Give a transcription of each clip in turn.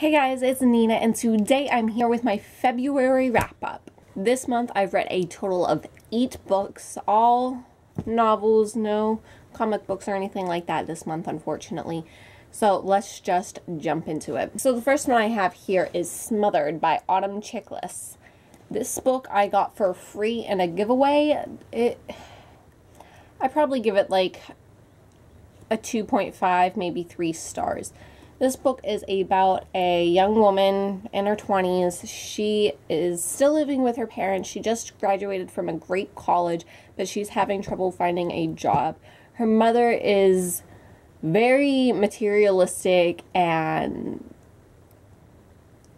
Hey guys, it's Nina and today I'm here with my February wrap-up. This month I've read a total of 8 books, all novels, no comic books or anything like that this month, unfortunately. So let's just jump into it. So the first one I have here is Smothered by Autumn Chicklis. This book I got for free in a giveaway. I probably give it like a 2.5, maybe 3 stars. This book is about a young woman in her 20s. She is still living with her parents. She just graduated from a great college, but she's having trouble finding a job. Her mother is very materialistic and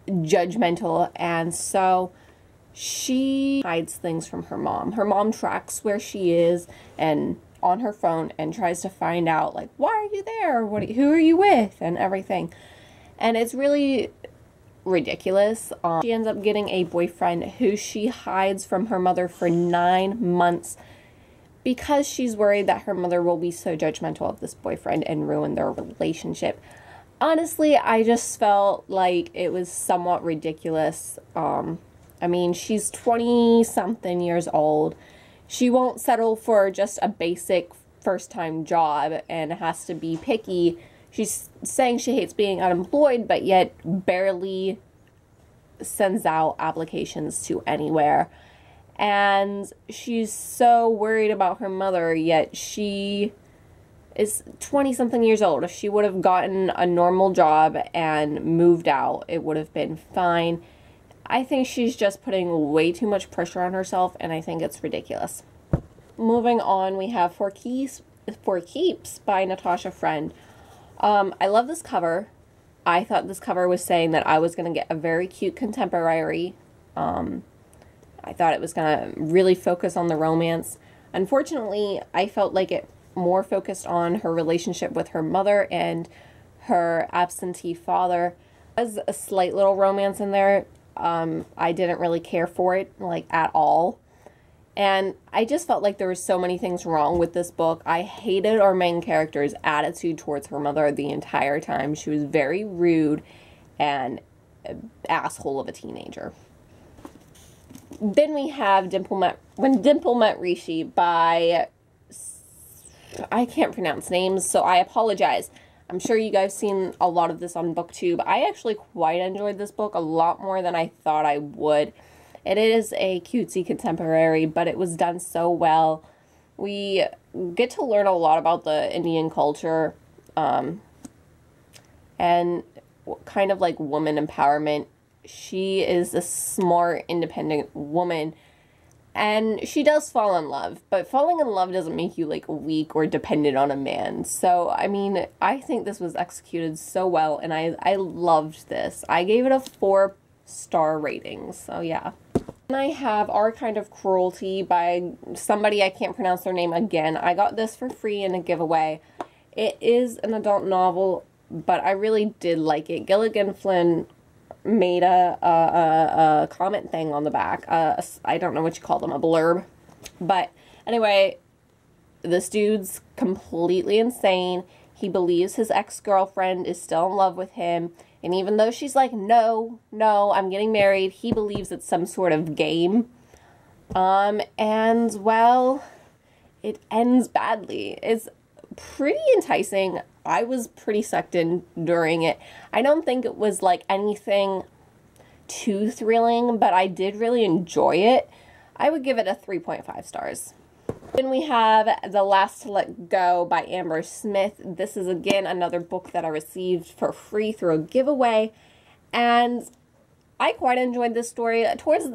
judgmental, and so she hides things from her mom. Her mom tracks where she is and on her phone and tries to find out, like, why are you there? Who are you with? And everything. And it's really ridiculous. She ends up getting a boyfriend who she hides from her mother for 9 months because she's worried that her mother will be so judgmental of this boyfriend and ruin their relationship. Honestly, I just felt like it was somewhat ridiculous. I mean, she's 20-something years old. She won't settle for just a basic first-time job and has to be picky. She's saying she hates being unemployed, but yet barely sends out applications to anywhere. And she's so worried about her mother, yet she is 20-something years old. If she would have gotten a normal job and moved out, it would have been fine. I think she's just putting way too much pressure on herself, and I think it's ridiculous. Moving on, we have For Keeps by Natasha Friend. I love this cover. I thought this cover was saying that I was going to get a very cute contemporary. I thought it was going to really focus on the romance. Unfortunately, I felt like it more focused on her relationship with her mother and her absentee father. There was a slight little romance in there. I didn't really care for it, like, at all. And I just felt like there were so many things wrong with this book. I hated our main character's attitude towards her mother the entire time. She was very rude and an asshole of a teenager. Then we have When Dimple Met Rishi by... I can't pronounce names, so I apologize. I'm sure you guys seen a lot of this on BookTube. I actually quite enjoyed this book a lot more than I thought I would. It is a cutesy contemporary, but it was done so well. We get to learn a lot about the Indian culture and kind of like woman empowerment. She is a smart, independent woman, and she does fall in love, but falling in love doesn't make you, like, weak or dependent on a man. So, I mean, I think this was executed so well, and I loved this. I gave it a 4-star rating, so yeah. And I have Our Kind of Cruelty by somebody I can't pronounce their name again. I got this for free in a giveaway. It is an adult novel, but I really did like it. Gillian Flynn made a comment thing on the back. I don't know what you call them, a blurb. But anyway, this dude's completely insane. He believes his ex-girlfriend is still in love with him. And even though she's like, no, I'm getting married, he believes it's some sort of game. And, well, it ends badly. It's pretty enticing. I was pretty sucked in during it. I don't think it was like anything too thrilling, but I did really enjoy it. I would give it a 3.5 stars. Then we have The Last to Let Go by Amber Smith. This is again another book that I received for free through a giveaway, and I quite enjoyed this story. Towards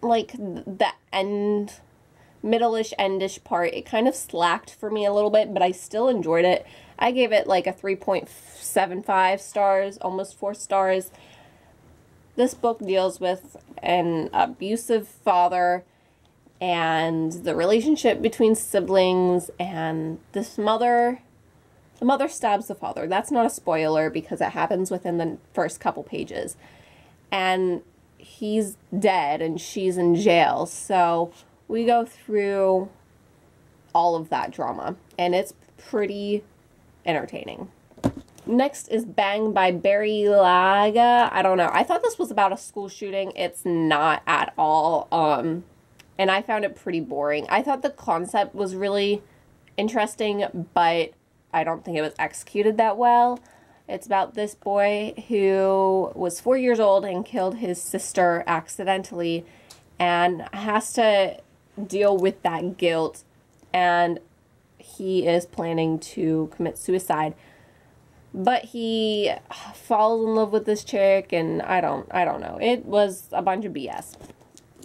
like the end, middle-ish, endish part, it kind of slacked for me a little bit, but I still enjoyed it. I gave it like a 3.75 stars, almost 4 stars. This book deals with an abusive father and the relationship between siblings, and this mother. The mother stabs the father. That's not a spoiler because it happens within the first couple pages. And he's dead and she's in jail, so we go through all of that drama, and it's pretty entertaining. Next is Bang by Barry Lyga. I don't know. I thought this was about a school shooting. It's not at all. And I found it pretty boring. I thought the concept was really interesting, but I don't think it was executed that well. It's about this boy who was 4 years old and killed his sister accidentally and has to deal with that guilt. And he is planning to commit suicide. But he falls in love with this chick, and I don't know. It was a bunch of BS.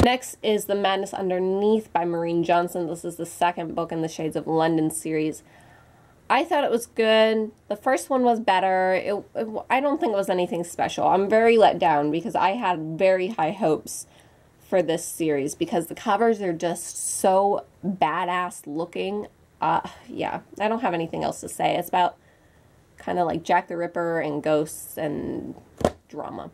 Next is The Madness Underneath by Maureen Johnson. This is the second book in the Shades of London series. I thought it was good. The first one was better. I don't think it was anything special. I'm very let down because I had very high hopes for this series because the covers are just so badass looking. Yeah, I don't have anything else to say. It's about kind of like Jack the Ripper and ghosts and drama.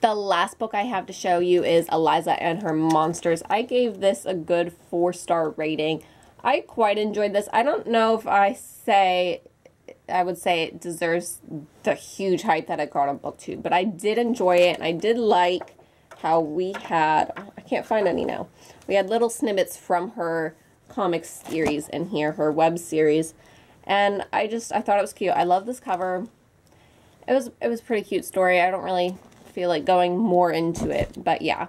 The last book I have to show you is Eliza and Her Monsters. I gave this a good 4-star rating. I quite enjoyed this. I don't know if I would say it deserves the huge hype that it got on BookTube, but I did enjoy it, and I did like how we had, I can't find any now, we had little snippets from her comic series in here, her web series. And I thought it was cute. I love this cover. It was a pretty cute story. I don't really feel like going more into it, but yeah.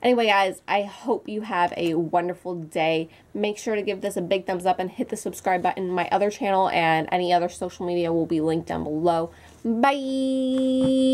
Anyway, guys, I hope you have a wonderful day. Make sure to give this a big thumbs up and hit the subscribe button. My other channel and any other social media will be linked down below. Bye!